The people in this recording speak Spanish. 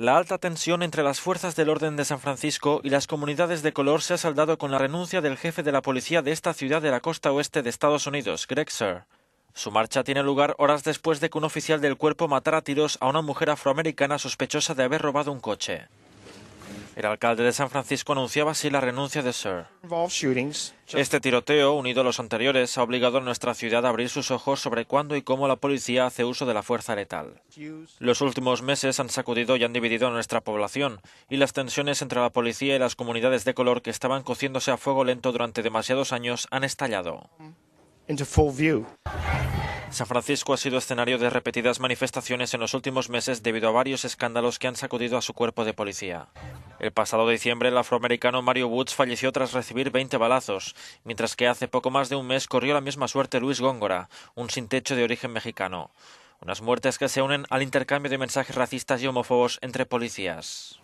La alta tensión entre las fuerzas del orden de San Francisco y las comunidades de color se ha saldado con la renuncia del jefe de la policía de esta ciudad de la costa oeste de Estados Unidos, Greg Suhr. Su marcha tiene lugar horas después de que un oficial del cuerpo matara a tiros a una mujer afroamericana sospechosa de haber robado un coche. El alcalde de San Francisco anunciaba así la renuncia de Suhr. Este tiroteo, unido a los anteriores, ha obligado a nuestra ciudad a abrir sus ojos sobre cuándo y cómo la policía hace uso de la fuerza letal. Los últimos meses han sacudido y han dividido a nuestra población, y las tensiones entre la policía y las comunidades de color que estaban cociéndose a fuego lento durante demasiados años han estallado. San Francisco ha sido escenario de repetidas manifestaciones en los últimos meses debido a varios escándalos que han sacudido a su cuerpo de policía. El pasado diciembre, el afroamericano Mario Woods falleció tras recibir 20 balazos, mientras que hace poco más de un mes corrió la misma suerte Luis Góngora, un sin techo de origen mexicano. Unas muertes que se unen al intercambio de mensajes racistas y homófobos entre policías.